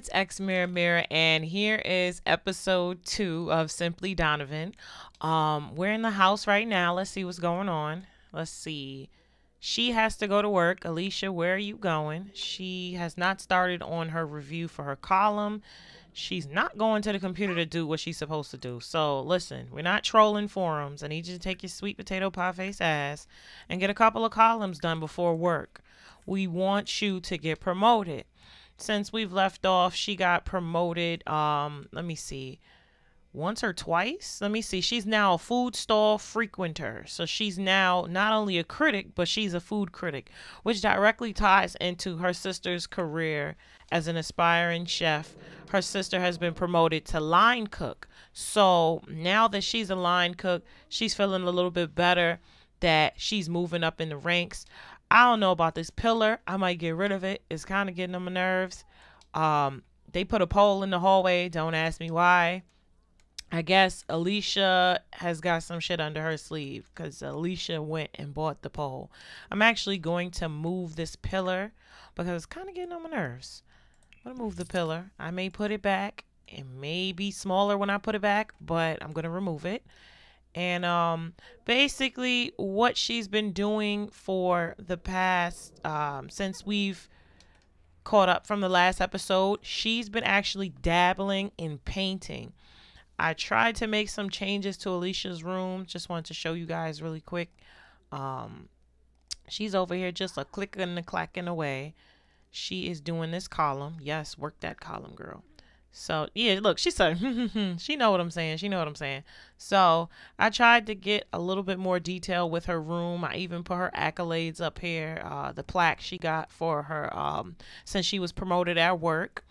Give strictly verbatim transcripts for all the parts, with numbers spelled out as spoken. it's X Mirror Mirror, and here is episode two of Simply Donovan. Um, we're in the house right now. Let's see what's going on. Let's see. She has to go to work. Alicia, where are you going? She has not started on her review for her column. She's not going to the computer to do what she's supposed to do. So listen, we're not trolling forums. I need you to take your sweet potato pie face ass and get a couple of columns done before work. We want you to get promoted. Since we've left off, she got promoted. Um, let me see. Once or twice. Let me see. She's now a food stall frequenter. So she's now not only a critic, but she's a food critic, which directly ties into her sister's career as an aspiring chef. Her sister has been promoted to line cook. So now that she's a line cook, she's feeling a little bit better that she's moving up in the ranks. I don't know about this pillar. I might get rid of it. It's kind of getting on my nerves. Um, they put a pole in the hallway. Don't ask me why. I guess Alicia has got some shit under her sleeve because Alicia went and bought the pole. I'm actually going to move this pillar because it's kind of getting on my nerves. I'm going to move the pillar. I may put it back. It may be smaller when I put it back, but I'm going to remove it. And um, basically what she's been doing for the past, um, since we've caught up from the last episode, she's been actually dabbling in painting. I tried to make some changes to Alicia's room. Just wanted to show you guys really quick. Um, she's over here just a clicking and clacking away. She is doing this column. Yes, work that column, girl. So, yeah, look, she said, she know what I'm saying. She know what I'm saying. So I tried to get a little bit more detail with her room. I even put her accolades up here, uh, the plaque she got for her um, since she was promoted at work.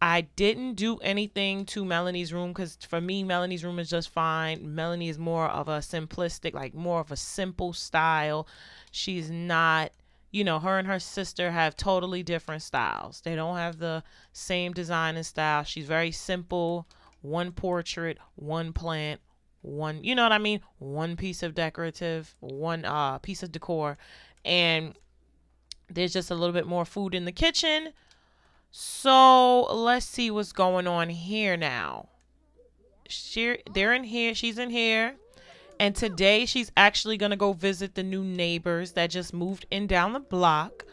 I didn't do anything to Melanie's room because for me, Melanie's room is just fine. Melanie is more of a simplistic, like more of a simple style. She's not... You know, her and her sister have totally different styles. They don't have the same design and style. She's very simple. One portrait, one plant, one, you know what I mean? One piece of decorative, one uh, piece of decor. And there's just a little bit more food in the kitchen. So let's see what's going on here now. She, they're in here. She's in here. And today she's actually going to go visit the new neighbors that just moved in down the block.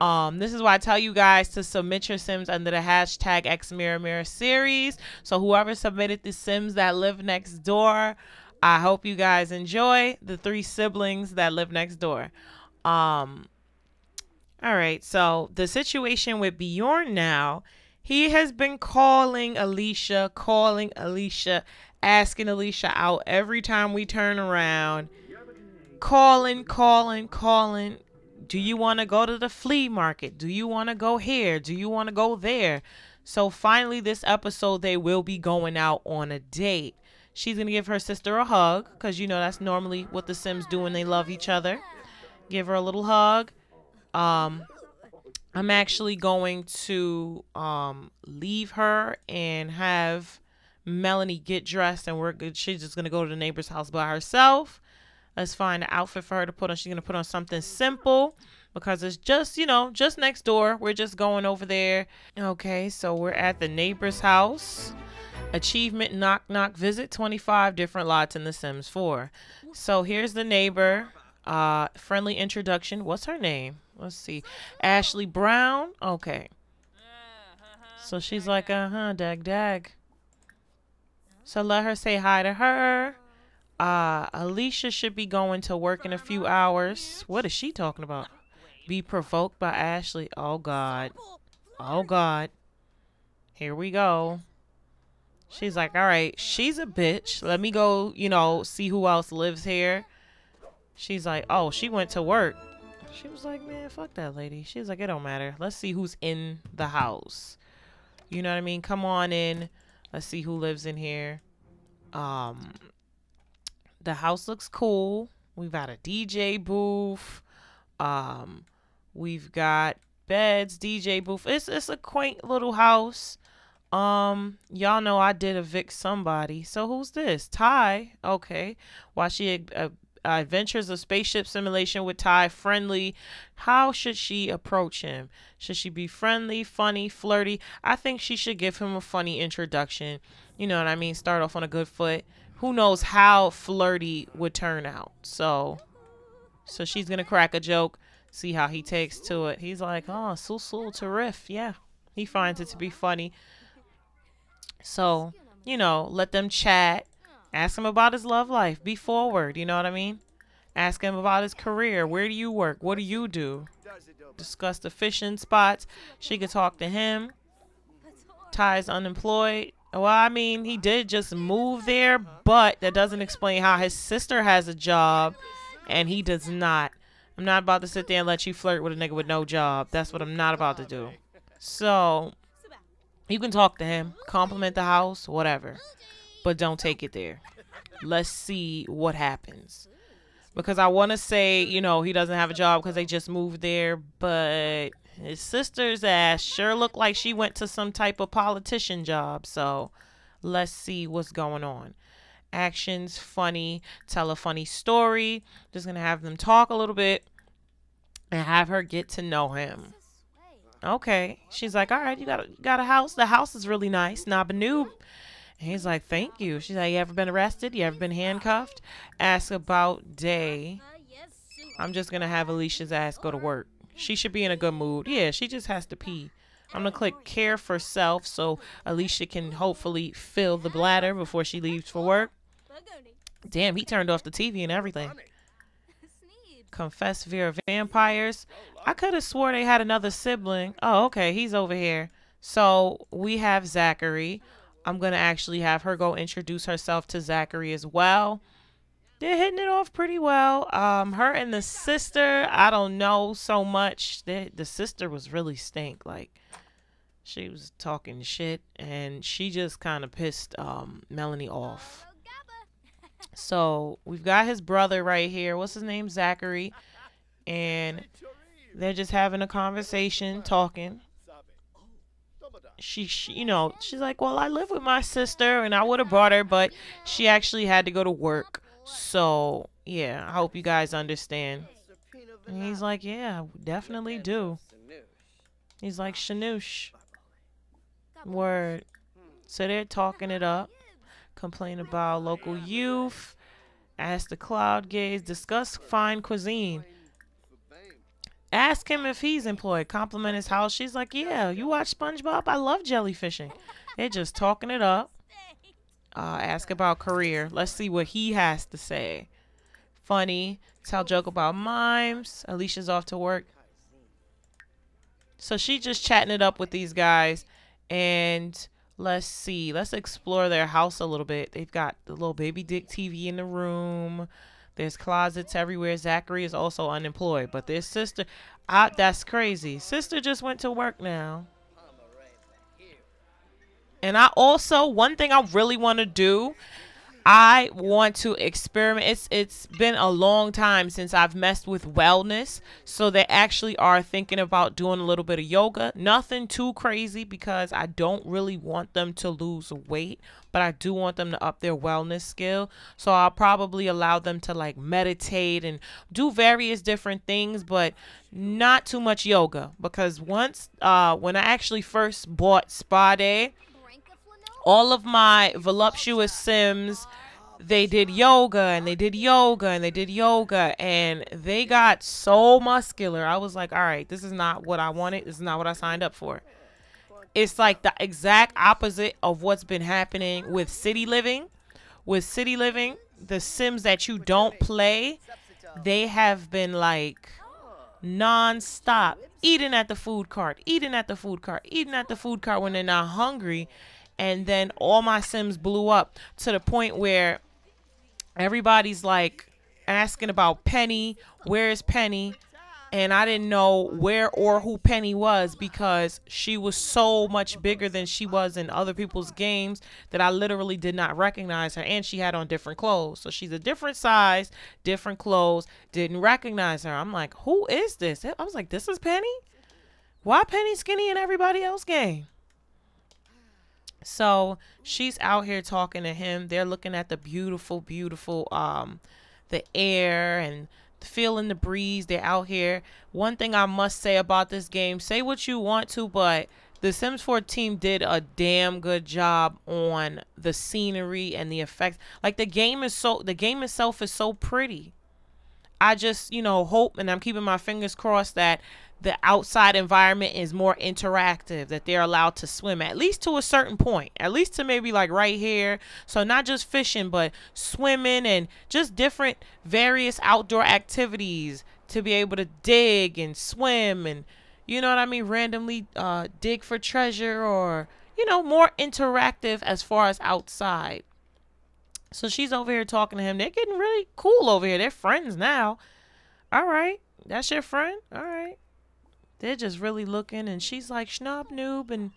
Um, this is why I tell you guys to submit your Sims under the hashtag X Mirror Mirror series. So whoever submitted the Sims that live next door, I hope you guys enjoy the three siblings that live next door. Um, all right. So the situation with Bjorn now, he has been calling Alicia, calling Alicia, asking Alicia out every time we turn around, calling, calling, calling. Do you want to go to the flea market? Do you want to go here? Do you want to go there? So finally this episode, they will be going out on a date. She's going to give her sister a hug because, you know, that's normally what the Sims do when they love each other. Give her a little hug. Um, I'm actually going to um, leave her and have Melanie get dressed, and we're good. She's just gonna go to the neighbor's house by herself. Let's find an outfit for her to put on. She's gonna put on something simple because it's just, you know, just next door. We're just going over there. Okay, so we're at the neighbor's house. Achievement knock knock visit twenty-five different lots in The Sims four. So here's the neighbor. Uh, friendly introduction. What's her name? Let's see. Ashley Brown. Okay. So she's like, uh huh, dag dag. So let her say hi to her. Uh, Alicia should be going to work in a few hours. What is she talking about? Be provoked by Ashley. Oh, God. Oh, God. Here we go. She's like, all right, she's a bitch. Let me go, you know, see who else lives here. She's like, oh, she went to work. She was like, man, fuck that lady. She's like, it don't matter. Let's see who's in the house. You know what I mean? Come on in. Let's see who lives in here. Um, the house looks cool. We've got a D J booth. Um, we've got beds, D J booth. It's, it's a quaint little house. Um, y'all know I did evict somebody. So who's this? Ty. Okay. Why she uh, uh, Adventures of Spaceship Simulation with Ty, friendly. How should she approach him? Should she be friendly, funny, flirty? I think she should give him a funny introduction. You know what I mean? Start off on a good foot. Who knows how flirty would turn out? So, so she's going to crack a joke, see how he takes to it. He's like, oh, so, so terrific. Yeah, he finds it to be funny. So, you know, let them chat. Ask him about his love life. Be forward. You know what I mean? Ask him about his career. Where do you work? What do you do? Discuss the fishing spots. She could talk to him. Ty's unemployed. Well, I mean, he did just move there, but that doesn't explain how his sister has a job and he does not. I'm not about to sit there and let you flirt with a nigga with no job. That's what I'm not about to do. So, you can talk to him. Compliment the house. Whatever. But don't take it there. Let's see what happens. Because I want to say, you know, he doesn't have a job because they just moved there. But his sister's ass sure looked like she went to some type of politician job. So let's see what's going on. Actions, funny, tell a funny story. Just going to have them talk a little bit and have her get to know him. Okay. She's like, all right, you got a, you got a house. The house is really nice. Not new. He's like, thank you. She's like, you ever been arrested? You ever been handcuffed? Ask about day. I'm just going to have Alicia's ass go to work. She should be in a good mood. Yeah, she just has to pee. I'm going to click care for self so Alicia can hopefully fill the bladder before she leaves for work. Damn, he turned off the T V and everything. Confess fear of vampires. I could have swore they had another sibling. Oh, okay. He's over here. So we have Zachary. I'm going to actually have her go introduce herself to Zachary as well. They're hitting it off pretty well. Um, her and the sister, I don't know so much. The, the sister was really stink. Like, she was talking shit, and she just kind of pissed um, Melanie off. So we've got his brother right here. What's his name? Zachary. And they're just having a conversation, talking. She, she, you know, she's like, well, I live with my sister and I would have brought her, but she actually had to go to work. So, yeah, I hope you guys understand. And he's like, yeah, definitely do. He's like, Shanice. Word. So they're talking it up. Complain about local youth. Ask the cloud gaze. Discuss fine cuisine. Ask him if he's employed. Compliment his house. She's like, yeah, you watch SpongeBob? I love jellyfishing. They're just talking it up. Uh, ask about career. Let's see what he has to say. Funny. Tell joke about mimes. Alicia's off to work. So she's just chatting it up with these guys. And let's see. Let's explore their house a little bit. They've got the little baby dick T V in the room. There's closets everywhere. Zachary is also unemployed. But their sister, I, that's crazy. Sister just went to work now. And I also, one thing I really want to do, I want to experiment. It's It's been a long time since I've messed with wellness. So they actually are thinking about doing a little bit of yoga. Nothing too crazy because I don't really want them to lose weight. But I do want them to up their wellness skill. So I'll probably allow them to like meditate and do various different things, but not too much yoga. Because once, uh, when I actually first bought Spa Day, all of my voluptuous Sims, they did yoga and they did yoga and they did yoga and they got so muscular. I was like, all right, this is not what I wanted. This is not what I signed up for. It's like the exact opposite of what's been happening with City Living. With City Living, the Sims that you don't play, they have been like nonstop eating at the food cart, eating at the food cart, eating at the food cart when they're not hungry. And then all my Sims blew up to the point where everybody's like asking about Penny. Where is Penny? And I didn't know where or who Penny was because she was so much bigger than she was in other people's games that I literally did not recognize her. And she had on different clothes. So she's a different size, different clothes, didn't recognize her. I'm like, who is this? I was like, this is Penny? Why Penny skinny in everybody else's game? So she's out here talking to him. They're looking at the beautiful, beautiful um, the air and feeling the breeze. They're out here. One thing I must say about this game, say what you want to, but the Sims four team did a damn good job on the scenery and the effects. Like the game is so, the game itself is so pretty. I just, you know, hope, and I'm keeping my fingers crossed that the outside environment is more interactive, that they're allowed to swim at least to a certain point, at least to maybe like right here. So not just fishing, but swimming and just different various outdoor activities to be able to dig and swim and, you know what I mean, randomly uh, dig for treasure or, you know, more interactive as far as outside. So she's over here talking to him. They're getting really cool over here. They're friends now. All right. That's your friend? All right. They're just really looking, and she's like, schnob noob, and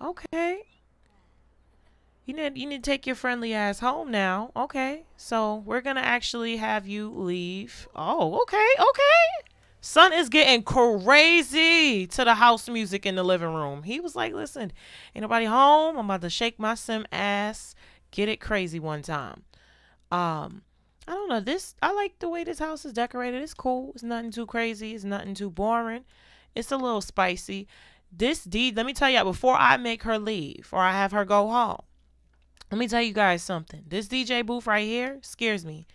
okay. You need, you need to take your friendly ass home now. Okay. So we're going to actually have you leave. Oh, okay. Okay. Son is getting crazy to the house music in the living room. He was like, listen, ain't nobody home. I'm about to shake my sim ass. Get it crazy one time. Um, I don't know. This, I like the way this house is decorated. It's cool. It's nothing too crazy. It's nothing too boring. It's a little spicy. This deed, let me tell you, before I make her leave or I have her go home, let me tell you guys something. This D J booth right here scares me.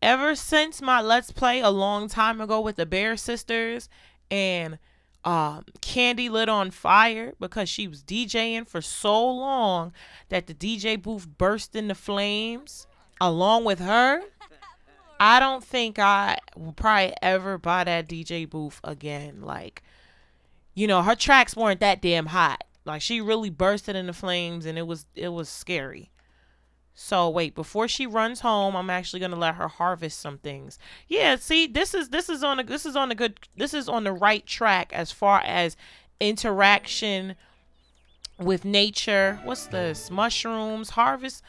Ever since my Let's Play a long time ago with the Bear Sisters and Um, Candy lit on fire because she was DJing for so long that the D J booth burst into flames along with her. I don't think I will probably ever buy that D J booth again. Like, you know, her tracks weren't that damn hot. Like, she really bursted into flames and it was, it was scary. So wait, before she runs home, I'm actually gonna let her harvest some things. Yeah, see, this is this is on a this is on a good this is on the right track as far as interaction with nature. What's this? Mushrooms, harvest,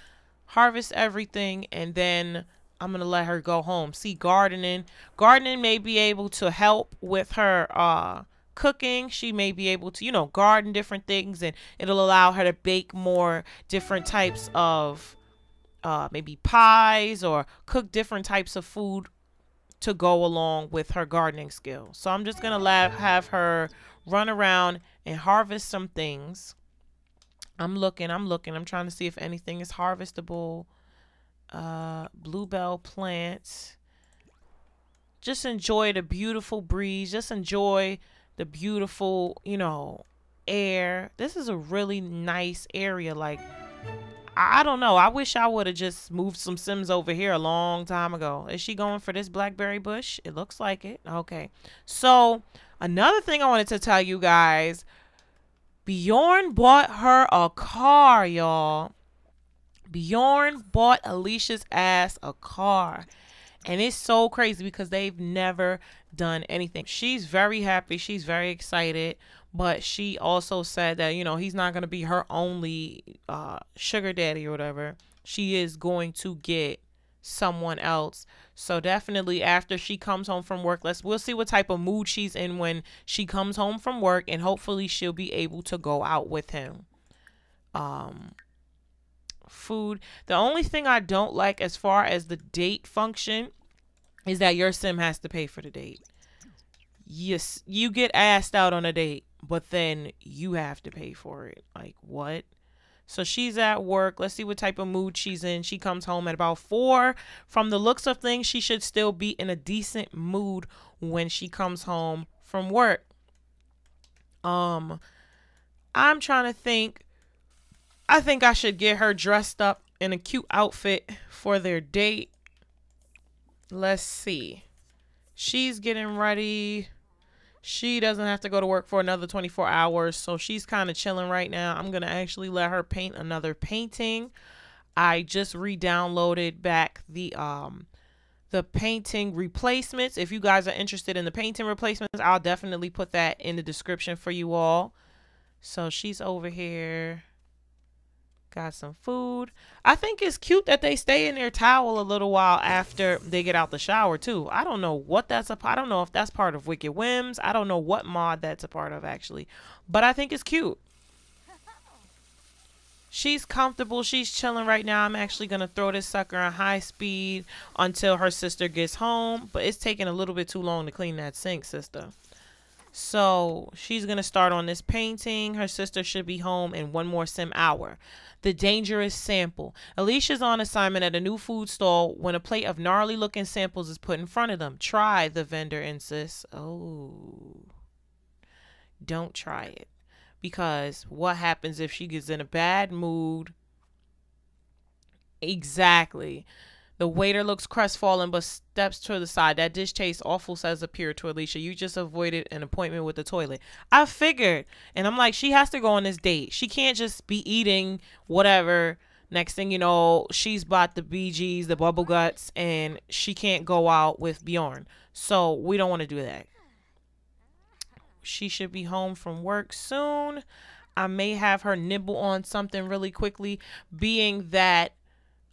harvest everything, and then I'm gonna let her go home. See, gardening, gardening may be able to help with her uh cooking. She may be able to, you know, garden different things, and it'll allow her to bake more different types of. Uh, maybe pies or cook different types of food to go along with her gardening skill. So I'm just going to have her run around and harvest some things. I'm looking, I'm looking, I'm trying to see if anything is harvestable. Uh, bluebell plants. Just enjoy the beautiful breeze. Just enjoy the beautiful, you know, air. This is a really nice area. Like, I don't know. I wish I would have just moved some Sims over here a long time ago. Is she going for this blackberry bush? It looks like it. Okay. So another thing I wanted to tell you guys, Bjorn bought her a car, y'all. Bjorn bought Alicia's ass a car. And it's so crazy because they've never done anything. She's very happy. She's very excited. But she also said that, you know, he's not going to be her only uh, sugar daddy or whatever. She is going to get someone else. So definitely after she comes home from work, let's we'll see what type of mood she's in when she comes home from work. And hopefully she'll be able to go out with him. Um... Food. The only thing I don't like as far as the date function is that your sim has to pay for the date. Yes, you get asked out on a date, but then you have to pay for it. Like, what? So she's at work. Let's see what type of mood she's in. She comes home at about four. From the looks of things, she should still be in a decent mood when she comes home from work. Um, I'm trying to think. I think I should get her dressed up in a cute outfit for their date. Let's see. She's getting ready. She doesn't have to go to work for another twenty-four hours, so she's kind of chilling right now. I'm going to actually let her paint another painting. I just re-downloaded back the um the painting replacements. If you guys are interested in the painting replacements, I'll definitely put that in the description for you all. So she's over here. Got some food. I think it's cute that they stay in their towel a little while after they get out the shower too. I don't know what that's a, I don't know if that's part of Wicked Whims. I don't know what mod that's a part of actually, but I think it's cute. She's comfortable. She's chilling right now. I'm actually going to throw this sucker on high speed until her sister gets home. But it's taking a little bit too long to clean that sink, sister. So she's going to start on this painting. Her sister should be home in one more sim hour. The dangerous sample. Alicia's on assignment at a new food stall when a plate of gnarly looking samples is put in front of them. Try, the vendor insists. Oh, don't try it. Because what happens if she gets in a bad mood? Exactly. The waiter looks crestfallen but steps to the side. That dish tastes awful, says a peer to Alicia. You just avoided an appointment with the toilet. I figured. And I'm like, she has to go on this date. She can't just be eating whatever. Next thing you know, she's bought the B Gs, the bubble guts, and she can't go out with Bjorn. So we don't want to do that. She should be home from work soon. I may have her nibble on something really quickly, being that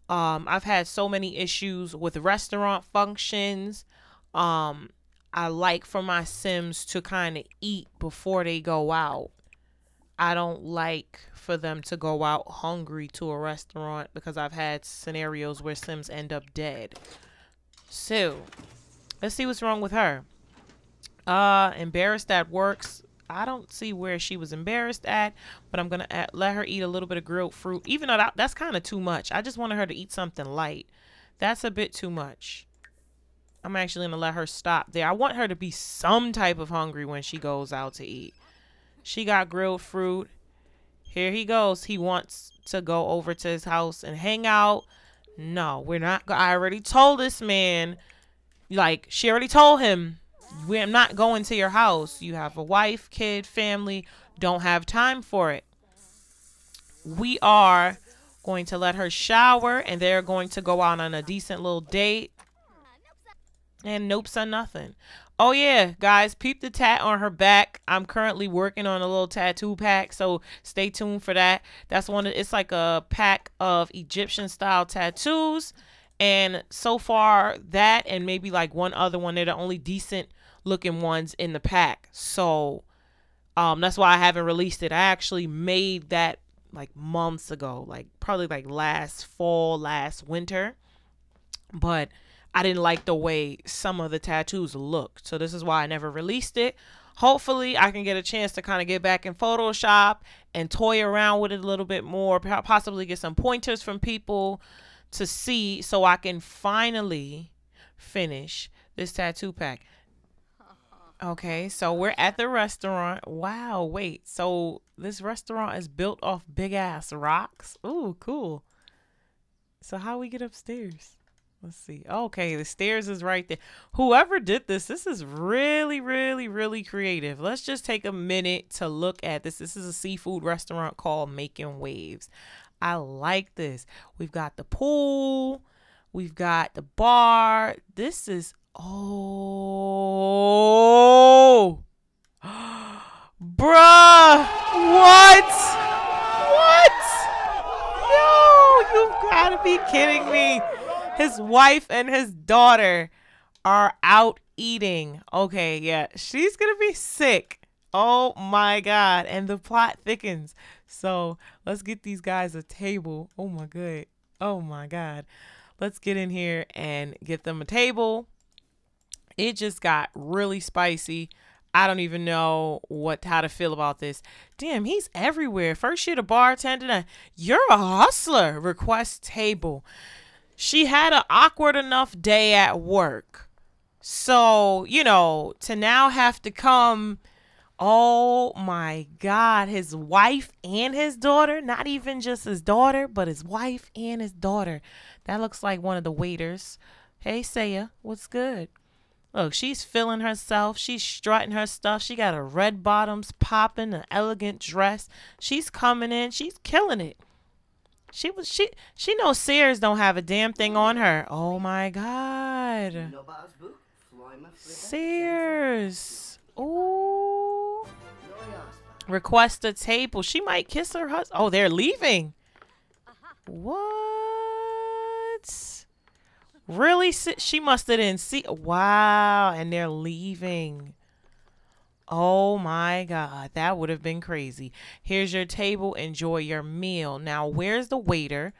um, I've had so many issues with restaurant functions. Um, I like for my Sims to kind of eat before they go out. I don't like for them to go out hungry to a restaurant because I've had scenarios where Sims end up dead. So let's see what's wrong with her. Uh, embarrassed at works. I don't see where she was embarrassed at, but I'm going to let her eat a little bit of grilled fruit, even though that, that's kind of too much. I just wanted her to eat something light. That's a bit too much. I'm actually going to let her stop there. I want her to be some type of hungry when she goes out to eat. She got grilled fruit. Here he goes. He wants to go over to his house and hang out. No, we're not. I already told this man, like she already told him. We're not going to your house. You have a wife, kid, family. Don't have time for it. We are going to let her shower, and they're going to go out on a decent little date. And nopes are nothing. Oh, yeah, guys, peep the tat on her back. I'm currently working on a little tattoo pack, so stay tuned for that. That's one. It's like a pack of Egyptian-style tattoos. And so far, that and maybe like one other one, they're the only decent looking ones in the pack. So um, that's why I haven't released it. I actually made that like months ago, like probably like last fall, last winter. But I didn't like the way some of the tattoos looked. So this is why I never released it. Hopefully I can get a chance to kind of get back in Photoshop and toy around with it a little bit more, possibly get some pointers from people to see so I can finally finish this tattoo pack. Okay, so we're at the restaurant. Wow, wait. So this restaurant is built off big ass rocks. Ooh, cool. So how we get upstairs? Let's see. Okay, the stairs is right there. Whoever did this, this is really, really, really creative. Let's just take a minute to look at this. This is a seafood restaurant called Making Waves. I like this. We've got the pool. We've got the bar. This is, oh, bruh, what? What? No, you've got to be kidding me. His wife and his daughter are out eating. Okay, yeah, she's going to be sick. Oh my God. And the plot thickens. So let's get these guys a table. Oh my good. Oh my God. Let's get in here and get them a table. It just got really spicy. I don't even know what, how to feel about this. Damn, he's everywhere. First you're the bartender. Now, you're a hustler. Request table. She had an awkward enough day at work. So, you know, to now have to come. Oh my God, his wife and his daughter, not even just his daughter, but his wife and his daughter. That looks like one of the waiters. Hey, Saya, what's good? Look, she's feeling herself. She's strutting her stuff. She got her red bottoms popping, an elegant dress. She's coming in. She's killing it. She was she she knows Sears don't have a damn thing on her. Oh my God. Sears. Oh. Request a table. She might kiss her husband. Oh, they're leaving. What? Really? She must have didn't see. Wow. And they're leaving. Oh my God, that would have been crazy. Here's your table. Enjoy your meal. Now, where's the waiter?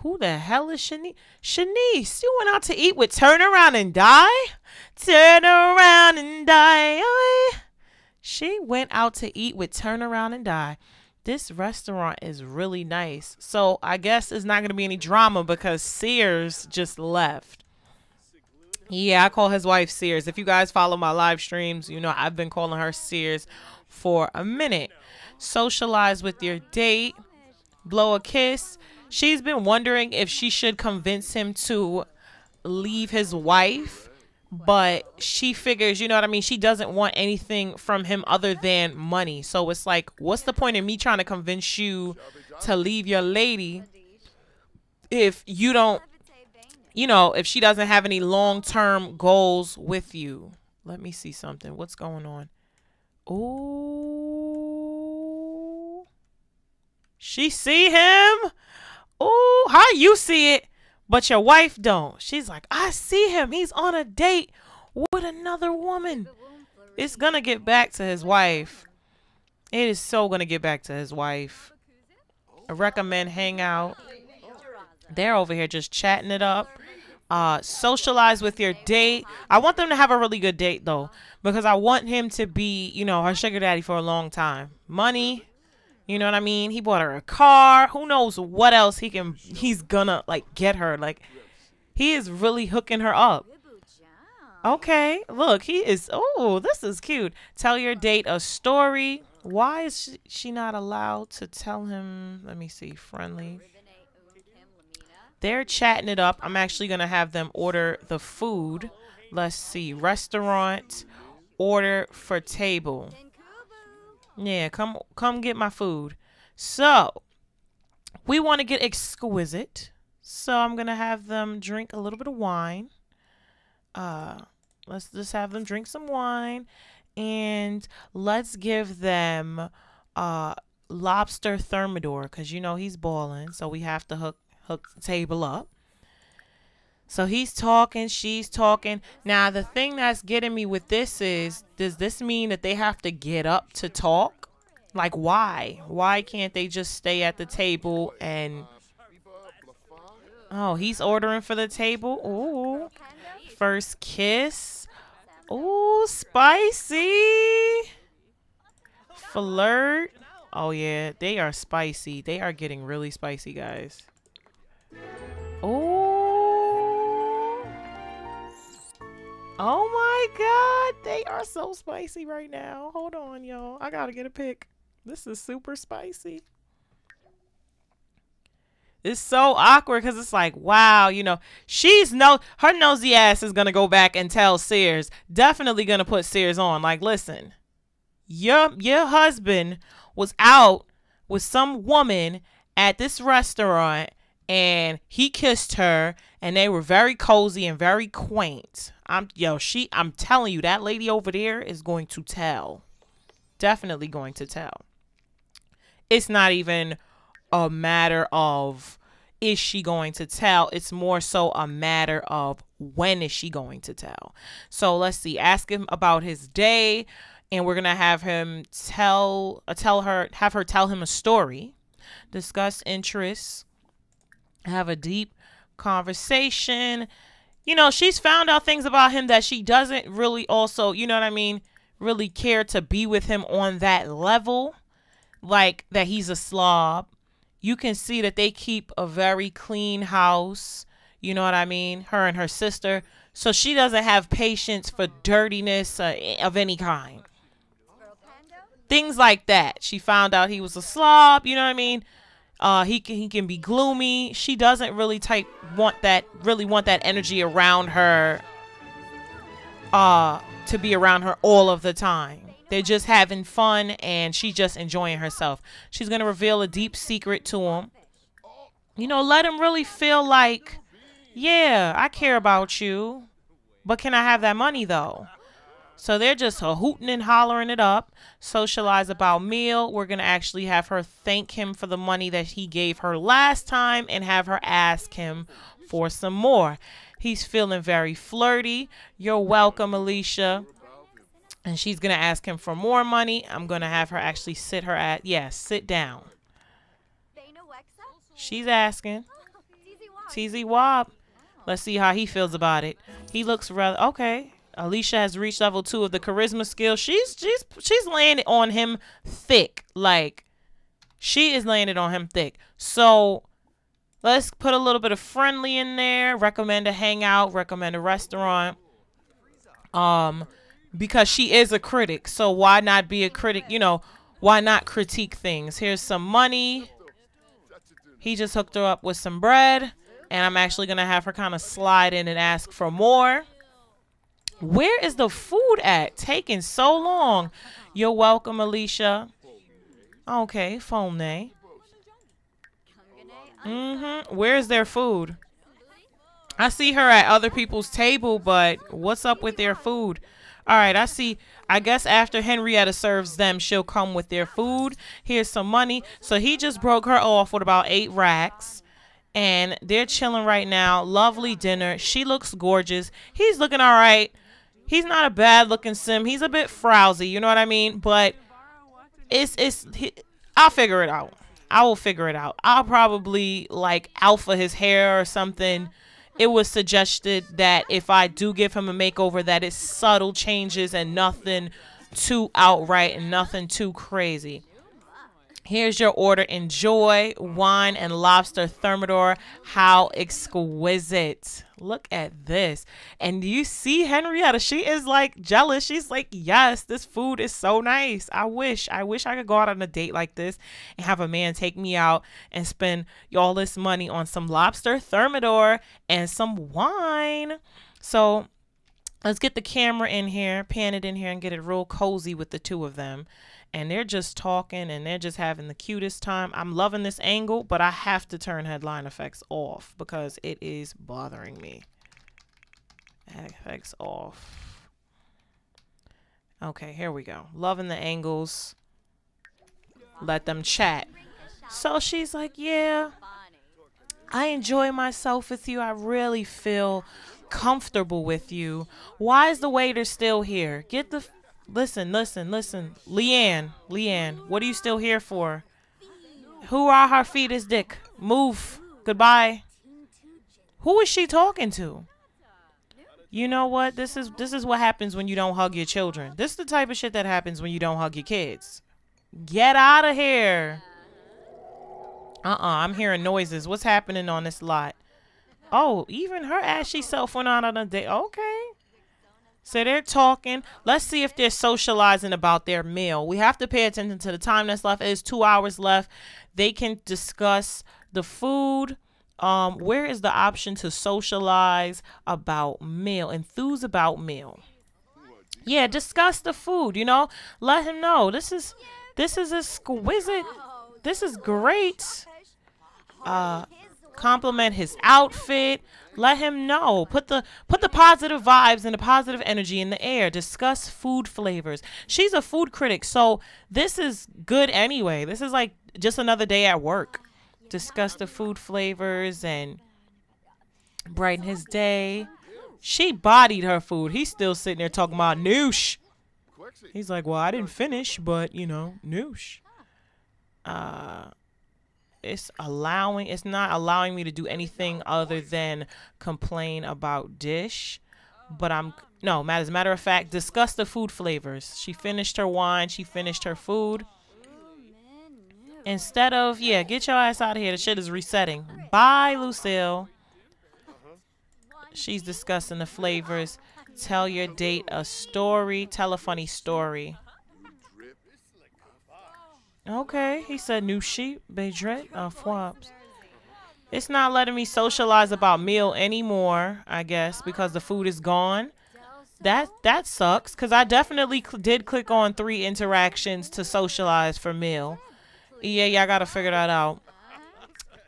Who the hell is Shanice? Shanice, you went out to eat with Turn Around and Die? Turn Around and Die. She went out to eat with Turn Around and Die. This restaurant is really nice. So I guess it's not going to be any drama because Sears just left. Yeah, I call his wife Sears. If you guys follow my live streams, you know I've been calling her Sears for a minute. Socialize with your date. Blow a kiss. She's been wondering if she should convince him to leave his wife. But she figures, you know what I mean? She doesn't want anything from him other than money. So it's like, what's the point of me trying to convince you to leave your lady if you don't, you know, if she doesn't have any long-term goals with you? Let me see something. What's going on? Ooh. She see him? Ooh, how you see it, but your wife don't. She's like, I see him. He's on a date with another woman. It's going to get back to his wife. It is so going to get back to his wife. I recommend hang out. They're over here just chatting it up. Uh, socialize with your date. I want them to have a really good date, though, because I want him to be, you know, her sugar daddy for a long time. Money, you know what I mean? He bought her a car. Who knows what else he can, he's gonna, like, get her. Like, he is really hooking her up. Okay, look, he is, oh, this is cute. Tell your date a story. Why is she not allowed to tell him, let me see, friendly. They're chatting it up. I'm actually going to have them order the food. Let's see. Restaurant. Order for table. Yeah, come come get my food. So, we want to get exquisite. So, I'm going to have them drink a little bit of wine. Uh, let's just have them drink some wine. And let's give them uh, Lobster Thermidor because, you know, he's balling. So, we have to hook. Hook the table up. So he's talking, she's talking. Now the thing that's getting me with this is, does this mean that they have to get up to talk? Like, why? Why can't they just stay at the table and... Oh, he's ordering for the table. Ooh. First kiss. Ooh, spicy. Flirt. Oh yeah, they are spicy. They are getting really spicy, guys. Oh, oh my God, they are so spicy right now. Hold on, y'all. I gotta get a pic. This is super spicy. It's so awkward because it's like, wow, you know, she's no, her nosy ass is gonna go back and tell Sears. Definitely gonna put Sears on. Like, listen, your your husband was out with some woman at this restaurant. And he kissed her, and they were very cozy and very quaint. I'm yo, she. I'm telling you, that lady over there is going to tell. Definitely going to tell. It's not even a matter of is she going to tell. It's more so a matter of when is she going to tell. So let's see. Ask him about his day, and we're gonna have him tell, uh, tell her, have her tell him a story. Discuss interests. Have a deep conversation. You know, she's found out things about him that she doesn't really also, you know what I mean, really care to be with him on that level, like that he's a slob. You can see that they keep a very clean house, you know what I mean, her and her sister. So she doesn't have patience for dirtiness uh, of any kind. Things like that. She found out he was a slob, you know what I mean? Uh, he can, he can be gloomy. She doesn't really type want that really want that energy around her. Uh, to be around her all of the time. They're just having fun and she's just enjoying herself. She's gonna reveal a deep secret to him. You know, let him really feel like, yeah, I care about you, but can I have that money though? So they're just uh, hooting and hollering it up. Socialize about meal. We're going to actually have her thank him for the money that he gave her last time and have her ask him for some more. He's feeling very flirty. You're welcome, Alicia. and she's going to ask him for more money. I'm going to have her actually sit her at, yeah, sit down. She's asking. T Z Wob. Let's see how he feels about it. He looks rather, okay. Alicia has reached level two of the charisma skill. She's, she's, she's landed on him thick. Like, she is landed on him thick. So let's put a little bit of friendly in there. Recommend a hangout, recommend a restaurant. Um, because she is a critic. So why not be a critic? You know, why not critique things? Here's some money. He just hooked her up with some bread, and I'm actually going to have her kind of slide in and ask for more. Where is the food at? Taking so long. You're welcome, Alicia. Okay, phone name. Mm-hmm. Where's their food? I see her at other people's table, but what's up with their food? All right, I see. I guess after Henrietta serves them, she'll come with their food. Here's some money. So he just broke her off with about eight racks. And they're chilling right now. Lovely dinner. She looks gorgeous. He's looking all right. He's not a bad looking sim. He's a bit frowsy. You know what I mean? But it's, it's, he, I'll figure it out. I will figure it out. I'll probably like alpha his hair or something. It was suggested that if I do give him a makeover, that it's subtle changes and nothing too outright and nothing too crazy. Here's your order. Enjoy wine and lobster thermidor. How exquisite. Look at this. And you see Henrietta, she is like jealous. She's like, yes, this food is so nice. I wish, I wish I could go out on a date like this and have a man take me out and spend all this money on some lobster thermidor and some wine. So let's get the camera in here, pan it in here, and get it real cozy with the two of them. And they're just talking and they're just having the cutest time. I'm loving this angle, but I have to turn headline effects off because it is bothering me. Effects off. Okay, here we go. Loving the angles. Let them chat. So she's like, yeah, I enjoy myself with you. I really feel comfortable with you. Why is the waiter still here? Get the... Listen, listen, listen. Leanne, Leanne, what are you still here for? Who are her feet is dick? Move. Goodbye. Who is she talking to? You know what? This is this is what happens when you don't hug your children. This is the type of shit that happens when you don't hug your kids. Get out of here. Uh-uh. I'm hearing noises. What's happening on this lot? Oh, even her ashy self went out on a date. Okay. So they're talking. Let's see if they're socializing about their meal. We have to pay attention to the time that's left. It is two hours left. They can discuss the food. Um, where is the option to socialize about meal? Enthuse about meal. Yeah, discuss the food, you know. Let him know. This is this is exquisite. This is great. Uh compliment his outfit. Let him know. Put the put the positive vibes and the positive energy in the air. Discuss food flavors. She's a food critic, so this is good anyway. This is like just another day at work. Discuss the food flavors and brighten his day. She bodied her food. He's still sitting there talking about noosh. He's like, well, I didn't finish, but, you know, noosh. Uh... It's allowing, it's not allowing me to do anything other than complain about dish. But I'm, no, as a matter of fact, discuss the food flavors. She finished her wine. She finished her food. Instead of, yeah, get your ass out of here. The shit is resetting. Bye, Lucille. She's discussing the flavors. Tell your date a story. Tell a funny story. Okay, he said new sheep, Bedret, uh, Fwabs. It's not letting me socialize about meal anymore, I guess, because the food is gone. That that sucks, because I definitely cl did click on three interactions to socialize for meal. Yeah, yeah, I gotta figure that out.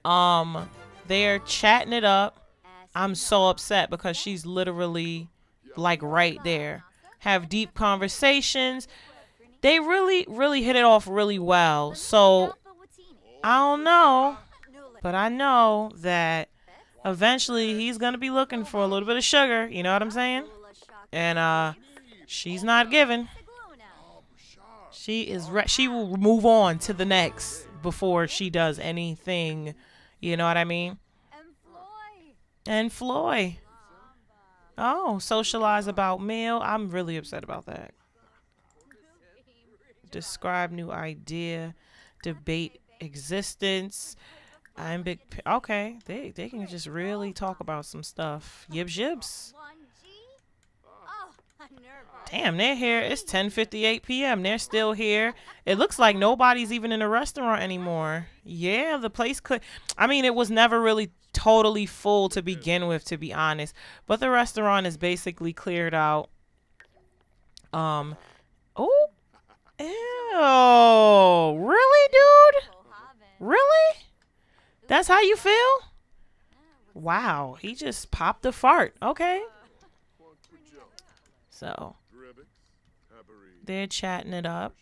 Um, they're chatting it up. I'm so upset because she's literally, like, right there. Have deep conversations. They really, really hit it off really well. So, I don't know. But I know that eventually he's going to be looking for a little bit of sugar. You know what I'm saying? And uh, she's not giving. She is re- she will move on to the next before she does anything. You know what I mean? And Floyd. And Floyd. Oh, socialize about meal. I'm really upset about that. Describe new idea. Debate existence. I'm big. Okay, they they can just really talk about some stuff. Yibs yibs. Damn, they're here. It's ten fifty-eight p m They're still here. It looks like nobody's even in a restaurant anymore. Yeah, the place could... I mean, it was never really totally full to begin with, to be honest. But the restaurant is basically cleared out. Um. Oh. Ew. Really, dude? Really? That's how you feel? Wow. He just popped a fart. Okay. So... they're chatting it up.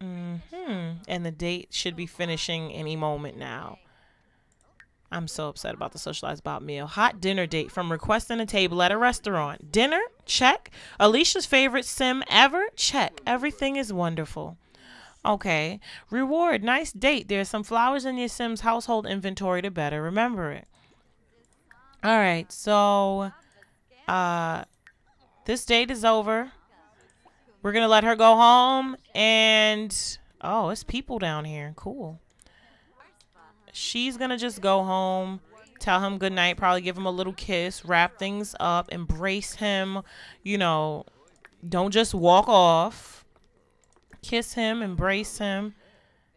Mm-hmm. And the date should be finishing any moment now. I'm so upset about the socialized about meal. Hot dinner date from requesting a table at a restaurant. Dinner? Check. Alicia's favorite sim ever? Check. Everything is wonderful. Okay. Reward. Nice date. There's some flowers in your sim's household inventory to better remember it. All right. So, uh, this date is over. We're going to let her go home, and, oh, it's people down here. Cool. She's going to just go home, tell him goodnight, probably give him a little kiss, wrap things up, embrace him, you know, don't just walk off. Kiss him, embrace him.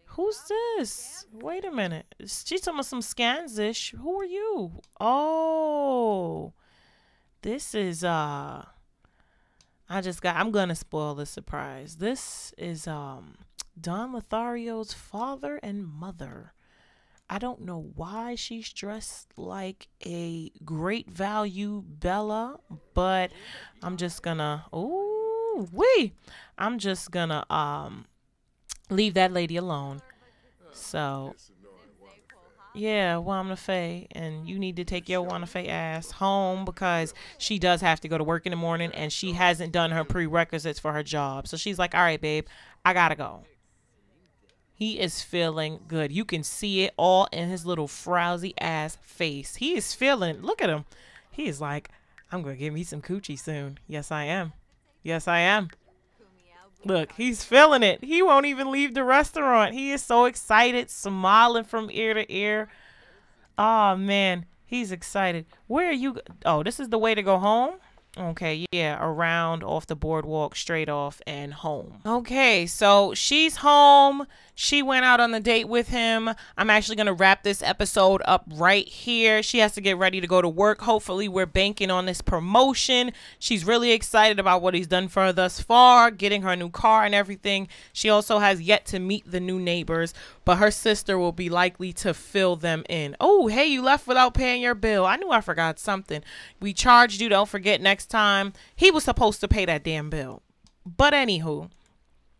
Who's this? Wait a minute. She's talking about some Scansish. Who are you? Oh, this is, uh... I just got, I'm going to spoil the surprise. This is um, Don Lothario's father and mother. I don't know why she's dressed like a great value Bella, but I'm just going to, ooh, wee. I'm just going to um, leave that lady alone. So, yeah, Wanna Faye, and you need to take your Wanna Faye ass home because she does have to go to work in the morning and she hasn't done her prerequisites for her job. So she's like, all right, babe, I gotta go. He is feeling good. You can see it all in his little frowsy ass face. He is feeling, look at him. He is like, I'm gonna give me some coochie soon. Yes, I am. Yes, I am. Look, he's feeling it. He won't even leave the restaurant. He is so excited, smiling from ear to ear. Oh, man, he's excited. Where are you? Oh, this is the way to go home? Okay, yeah, around, off the boardwalk, straight off, and home. Okay, so she's home. She went out on the date with him. I'm actually going to wrap this episode up right here. She has to get ready to go to work. Hopefully, we're banking on this promotion. She's really excited about what he's done for her thus far, getting her new car and everything. She also has yet to meet the new neighbors, but her sister will be likely to fill them in. Oh, hey, you left without paying your bill. I knew I forgot something. We charged you. Don't forget next time. He was supposed to pay that damn bill. But anywho,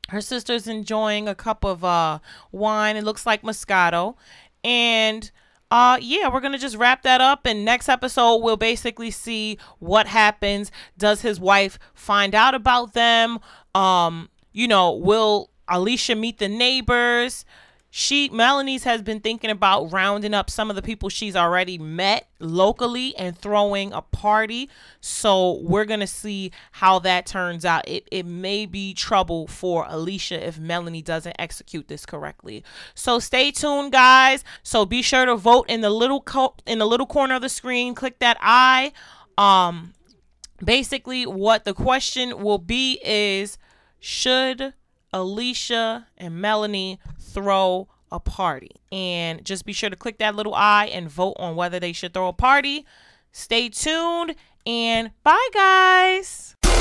her sister's enjoying a cup of uh, wine. It looks like Moscato. And uh, yeah, we're going to just wrap that up. And next episode, we'll basically see what happens. Does his wife find out about them? Um, you know, will Alicia meet the neighbors? She, Melanie's has been thinking about rounding up some of the people she's already met locally and throwing a party. So we're going to see how that turns out. It, it may be trouble for Alicia if Melanie doesn't execute this correctly. So stay tuned, guys. So be sure to vote in the little co in the little corner of the screen. Click that I. Um, basically, what the question will be is, should Alicia and Melanie throw a party? And just be sure to click that little I and vote on whether they should throw a party. Stay tuned and bye, guys.